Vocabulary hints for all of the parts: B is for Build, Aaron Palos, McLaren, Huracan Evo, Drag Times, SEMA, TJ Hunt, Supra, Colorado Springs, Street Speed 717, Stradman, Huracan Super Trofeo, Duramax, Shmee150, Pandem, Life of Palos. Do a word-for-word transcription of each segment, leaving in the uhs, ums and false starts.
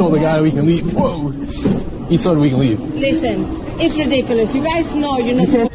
told the guy we can leave. Whoa! He said we can leave. Listen, it's ridiculous. You guys know you're not supposed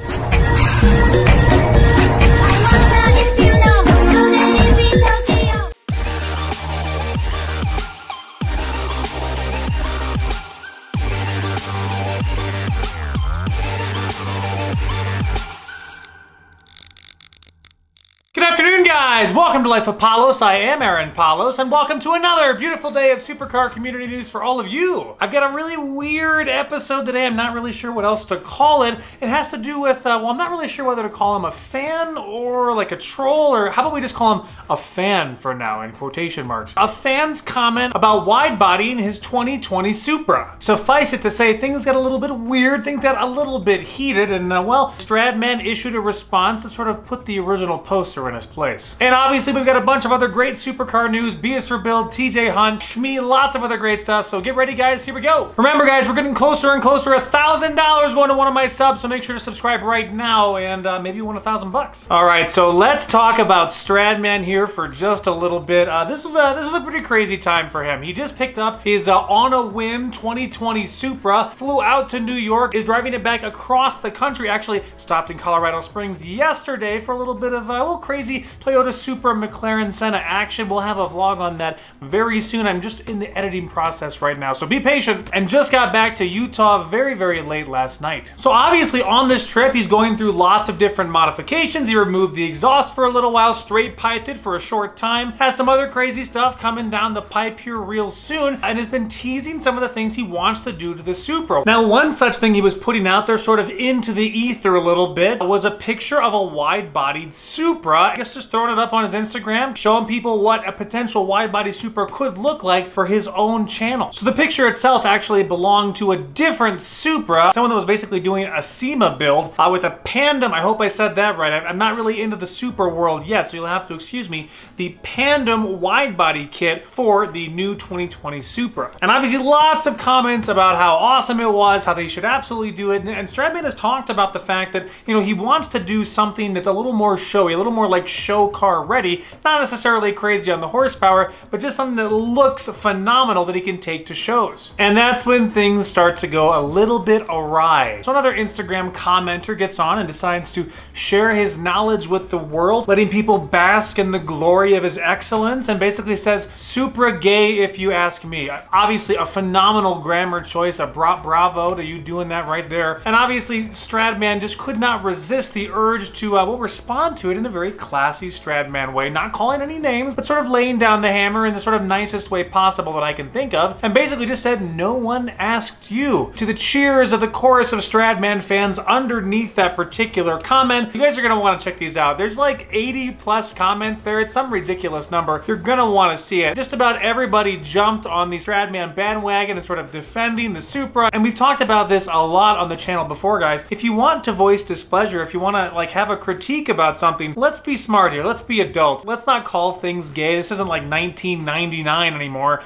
Guys, welcome to Life of Palos. I am Aaron Palos, and welcome to another beautiful day of supercar community news for all of you. I've got a really weird episode today. I'm not really sure what else to call it. It has to do with, uh, well, I'm not really sure whether to call him a fan or like a troll, or how about we just call him a fan for now, in quotation marks. A fan's comment about wide-bodying his twenty twenty Supra. Suffice it to say, things got a little bit weird, things got a little bit heated, and uh, well, Stradman issued a response that sort of put the original poster in his place. And obviously we've got a bunch of other great supercar news. B is for Build, T J Hunt, Shmee, lots of other great stuff. So get ready guys, here we go. Remember guys, we're getting closer and closer. A thousand dollars going to one of my subs, so make sure to subscribe right now and uh, maybe you win a thousand bucks. All right, so let's talk about Stradman here for just a little bit. Uh, this was a, this is a pretty crazy time for him. He just picked up his uh, on a whim twenty twenty Supra, flew out to New York, is driving it back across the country. Actually stopped in Colorado Springs yesterday for a little bit of a uh, little crazy Toyota Supra McLaren Senna action. We'll have a vlog on that very soon. I'm just in the editing process right now, so be patient. And just got back to Utah very, very late last night. So obviously on this trip, he's going through lots of different modifications. He removed the exhaust for a little while, straight piped it for a short time, has some other crazy stuff coming down the pipe here real soon, and has been teasing some of the things he wants to do to the Supra. Now, one such thing he was putting out there sort of into the ether a little bit was a picture of a wide-bodied Supra. I guess just throwing it up on his Instagram, showing people what a potential wide-body Supra could look like for his own channel. So the picture itself actually belonged to a different Supra, someone that was basically doing a SEMA build uh, with a Pandem. I hope I said that right. I'm not really into the Supra world yet, so you'll have to excuse me. The Pandem wide-body kit for the new twenty twenty Supra. And obviously lots of comments about how awesome it was, how they should absolutely do it. And Stradman has talked about the fact that, you know, he wants to do something that's a little more showy, a little more like show car ready, not necessarily crazy on the horsepower, but just something that looks phenomenal that he can take to shows. And that's when things start to go a little bit awry. So another Instagram commenter gets on and decides to share his knowledge with the world, letting people bask in the glory of his excellence, and basically says, "Supra gay if you ask me." Obviously a phenomenal grammar choice, a bra bravo to you doing that right there. And obviously Stradman just could not resist the urge to uh, well, respond to it in a very classy Stradman way, not calling any names, but sort of laying down the hammer in the sort of nicest way possible that I can think of, and basically just said, "No one asked you." To the cheers of the chorus of Stradman fans underneath that particular comment. You guys are gonna wanna check these out. There's like eighty plus comments there. It's some ridiculous number. You're gonna wanna see it. Just about everybody jumped on the Stradman bandwagon and sort of defending the Supra, and we've talked about this a lot on the channel before, guys. If you want to voice displeasure, if you wanna like have a critique about something, let's be smart here. Let's be adults. Let's not call things gay. This isn't like nineteen ninety-nine anymore.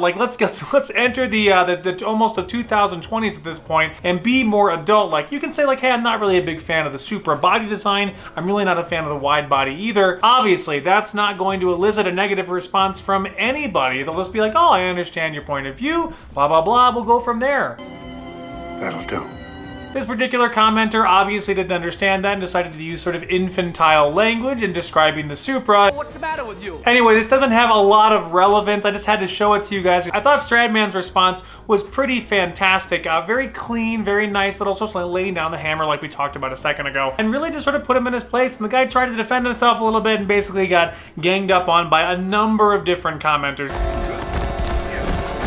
Like, let's get, let's enter the, uh, the, the almost the two thousand twenties at this point and be more adult. Like, you can say like, hey, I'm not really a big fan of the Supra body design. I'm really not a fan of the wide body either. Obviously, that's not going to elicit a negative response from anybody. They'll just be like, oh, I understand your point of view, blah, blah, blah. We'll go from there. That'll do. This particular commenter obviously didn't understand that and decided to use sort of infantile language in describing the Supra. What's the matter with you? Anyway, this doesn't have a lot of relevance. I just had to show it to you guys. I thought Stradman's response was pretty fantastic. Uh, very clean, very nice, but also laying down the hammer like we talked about a second ago. And really just sort of put him in his place. And the guy tried to defend himself a little bit and basically got ganged up on by a number of different commenters.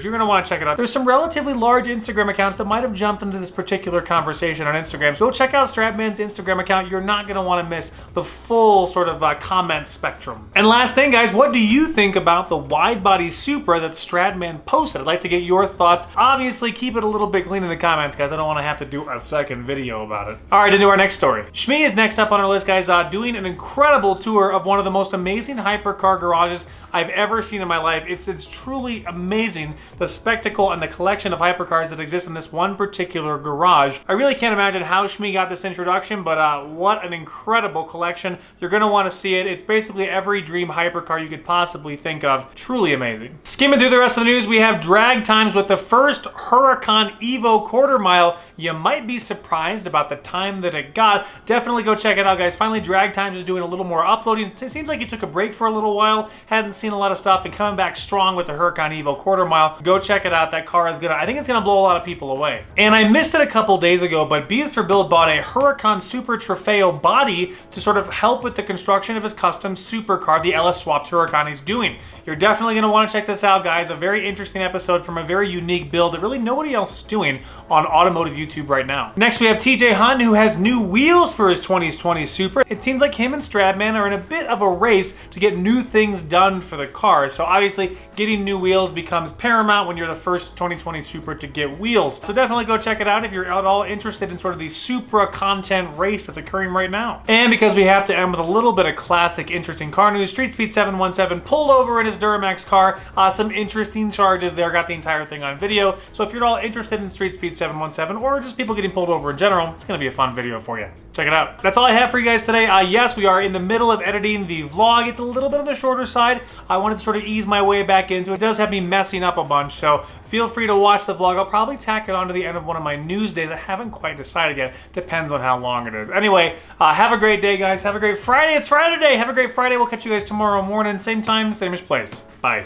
You're gonna wanna check it out. There's some relatively large Instagram accounts that might have jumped into this particular conversation on Instagram. So go check out Stradman's Instagram account. You're not gonna wanna miss the full sort of uh, comment spectrum. And last thing, guys, what do you think about the wide body Supra that Stradman posted? I'd like to get your thoughts. Obviously, keep it a little bit clean in the comments, guys. I don't wanna have to do a second video about it. All right, into our next story. Shmee is next up on our list, guys, uh, doing an incredible tour of one of the most amazing hypercar garages I've ever seen in my life. It's, it's truly amazing, the spectacle and the collection of hypercars that exist in this one particular garage. I really can't imagine how Shmee got this introduction, but uh, what an incredible collection. You're gonna wanna see it. It's basically every dream hypercar you could possibly think of. Truly amazing. Skimming through the rest of the news, we have Drag Times with the first Huracan Evo quarter mile. You might be surprised about the time that it got. Definitely go check it out, guys. Finally, Drag Times is doing a little more uploading. It seems like it took a break for a little while, hadn't seen a lot of stuff, and coming back strong with the Huracan Evo quarter mile. Go check it out. That car is gonna, I think it's gonna blow a lot of people away. And I missed it a couple days ago, but B is for Build bought a Huracan Super Trofeo body to sort of help with the construction of his custom supercar, the L S swapped Huracan he's doing. You're definitely gonna wanna check this out, guys. A very interesting episode from a very unique build that really nobody else is doing on automotive YouTube right now. Next, we have T J Hunt, who has new wheels for his twenty twenty Super. It seems like him and Stradman are in a bit of a race to get new things done for the car. So obviously, getting new wheels becomes paramount when you're the first twenty twenty Super to get wheels. So definitely go check it out if you're at all interested in sort of the Supra content race that's occurring right now. And because we have to end with a little bit of classic interesting car news, Street Speed seven one seven pulled over in his Duramax car. Uh, some interesting charges there. Got the entire thing on video. So if you're at all interested in Street Speed seven one seven or just people getting pulled over in general, it's gonna be a fun video for you. Check it out. That's all I have for you guys today. Uh, yes, we are in the middle of editing the vlog. It's a little bit on the shorter side. I wanted to sort of ease my way back into it. It does have me messing up a bunch, so feel free to watch the vlog. I'll probably tack it on to the end of one of my news days. I haven't quite decided yet. Depends on how long it is. Anyway, uh, have a great day, guys. Have a great Friday. It's Friday today. Have a great Friday. We'll catch you guys tomorrow morning. Same time, same-ish place. Bye.